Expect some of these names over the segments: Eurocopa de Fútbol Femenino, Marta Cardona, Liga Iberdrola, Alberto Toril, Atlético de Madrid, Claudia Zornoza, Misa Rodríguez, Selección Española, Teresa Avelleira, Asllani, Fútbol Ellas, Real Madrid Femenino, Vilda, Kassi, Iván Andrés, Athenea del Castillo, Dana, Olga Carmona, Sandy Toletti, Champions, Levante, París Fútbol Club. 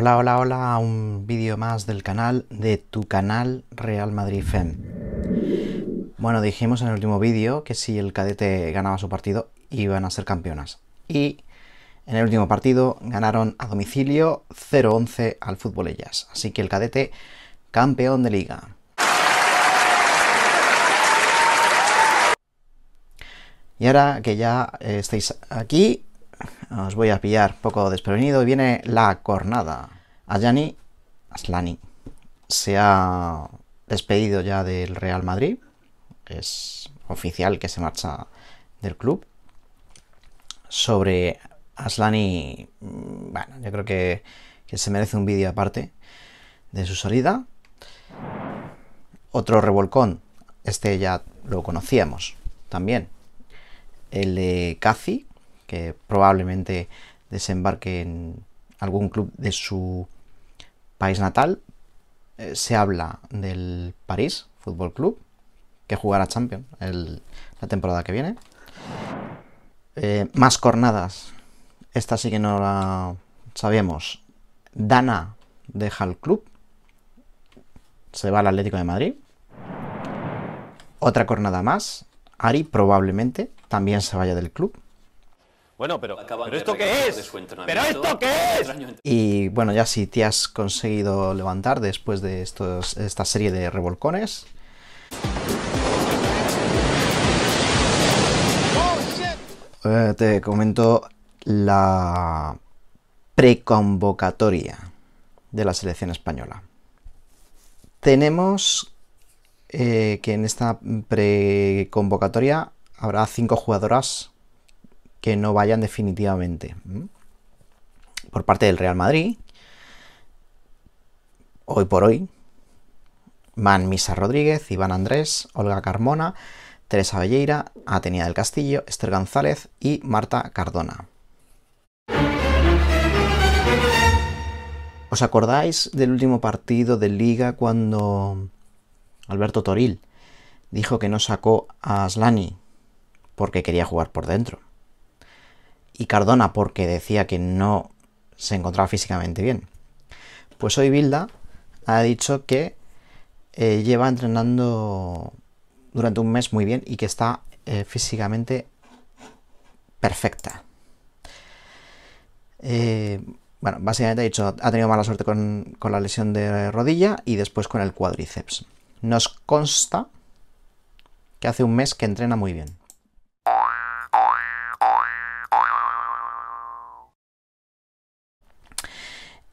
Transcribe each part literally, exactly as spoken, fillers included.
Hola, hola, hola, un vídeo más del canal, de tu canal Real Madrid Fem. Bueno, dijimos en el último vídeo que si el cadete ganaba su partido iban a ser campeonas. Y en el último partido ganaron a domicilio cero once al Fútbol Ellas. Así que el cadete, campeón de liga. Y ahora que ya estáis aquí, os voy a pillar un poco desprevenido y viene la cornada. Asllani, Asllani se ha despedido ya del Real Madrid. Es oficial que se marcha del club. Sobre Asllani, bueno, yo creo que, que se merece un vídeo aparte de su salida. Otro revolcón, este ya lo conocíamos también. El de Kassi, que probablemente desembarque en algún club de su país natal. Eh, se habla del París Fútbol Club, que jugará Champions el, la temporada que viene. Eh, más cornadas. Esta sí que no la sabíamos. Dana deja el club. Se va al Atlético de Madrid. Otra cornada más. Ari probablemente también se vaya del club. Bueno, pero, ¿pero esto qué es? ¿Pero esto qué es? Y bueno, ya si te has conseguido levantar después de estos, esta serie de revolcones. Oh, eh, te comento la preconvocatoria de la selección española. Tenemos eh, que en esta preconvocatoria habrá cinco jugadoras que no vayan definitivamente por parte del Real Madrid. Hoy por hoy van Misa Rodríguez, Iván Andrés, Olga Carmona, Teresa Avelleira, Athenea del Castillo, Esther González y Marta Cardona. ¿Os acordáis del último partido de Liga cuando Alberto Toril dijo que no sacó a Asllani porque quería jugar por dentro? Y Cardona porque decía que no se encontraba físicamente bien. Pues hoy Vilda ha dicho que eh, lleva entrenando durante un mes muy bien y que está eh, físicamente perfecta. Eh, bueno, básicamente ha dicho ha tenido mala suerte con, con la lesión de rodilla y después con el cuádriceps. Nos consta que hace un mes que entrena muy bien.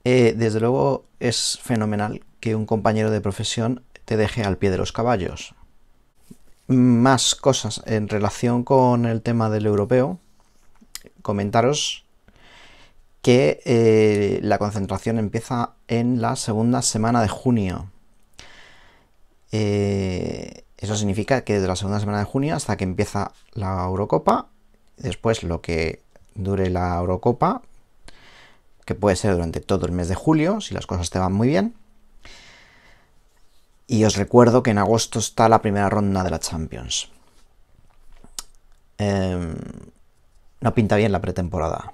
Eh, desde luego es fenomenal que un compañero de profesión te deje al pie de los caballos. Más cosas en relación con el tema del europeo. Comentaros que eh, la concentración empieza en la segunda semana de junio. Eh, eso significa que desde la segunda semana de junio hasta que empieza la Eurocopa, después lo que dure la Eurocopa, que puede ser durante todo el mes de julio, si las cosas te van muy bien. Y os recuerdo que en agosto está la primera ronda de la Champions. Eh, no pinta bien la pretemporada.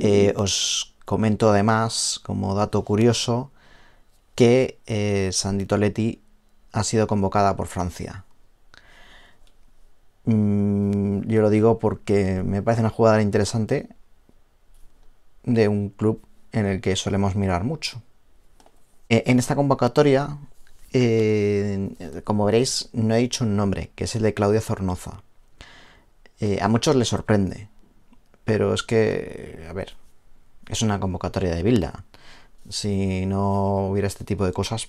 Eh, os comento además, como dato curioso, que eh, Sandy Toletti ha sido convocada por Francia. Mm, yo lo digo porque me parece una jugada interesante de un club en el que solemos mirar mucho. En esta convocatoria, eh, como veréis, no he dicho un nombre, que es el de Claudia Zornoza. Eh, a muchos les sorprende, pero es que, a ver, es una convocatoria de Vilda. Si no hubiera este tipo de cosas,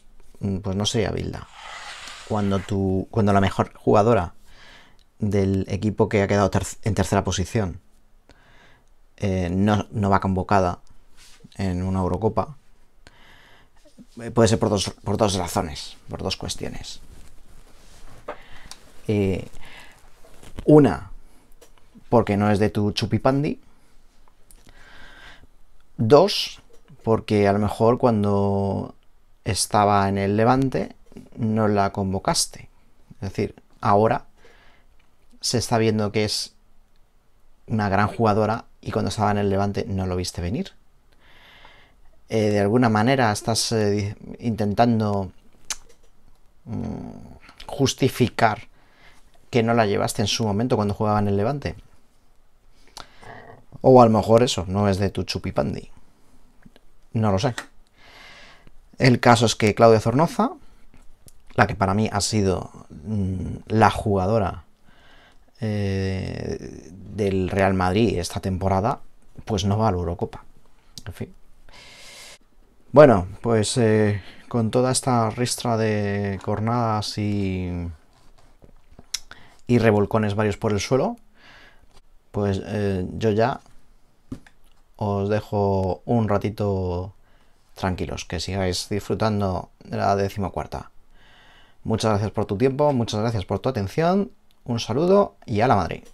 pues no sería Vilda. Cuando, tu, cuando la mejor jugadora del equipo que ha quedado ter en tercera posición Eh, no, no va convocada en una Eurocopa, eh, puede ser por dos, por dos razones, por dos cuestiones. Eh, una, porque no es de tu chupipandi. Dos, porque a lo mejor cuando estaba en el Levante no la convocaste. Es decir, ahora se está viendo que es una gran jugadora y cuando estaba en el Levante no lo viste venir. eh, de alguna manera estás eh, intentando mm, justificar que no la llevaste en su momento cuando jugaba en el Levante. O a lo mejor eso no es de tu chupipandi. No lo sé. El caso es que Claudia Zornoza, la que para mí ha sido mmm, la jugadora eh, del Real Madrid esta temporada, pues no va a la Eurocopa. En fin. Bueno, pues eh, con toda esta ristra de cornadas y, y revolcones varios por el suelo, pues eh, yo ya os dejo un ratito tranquilos, que sigáis disfrutando de la decimocuarta. Muchas gracias por tu tiempo, muchas gracias por tu atención, un saludo y a la Madrid.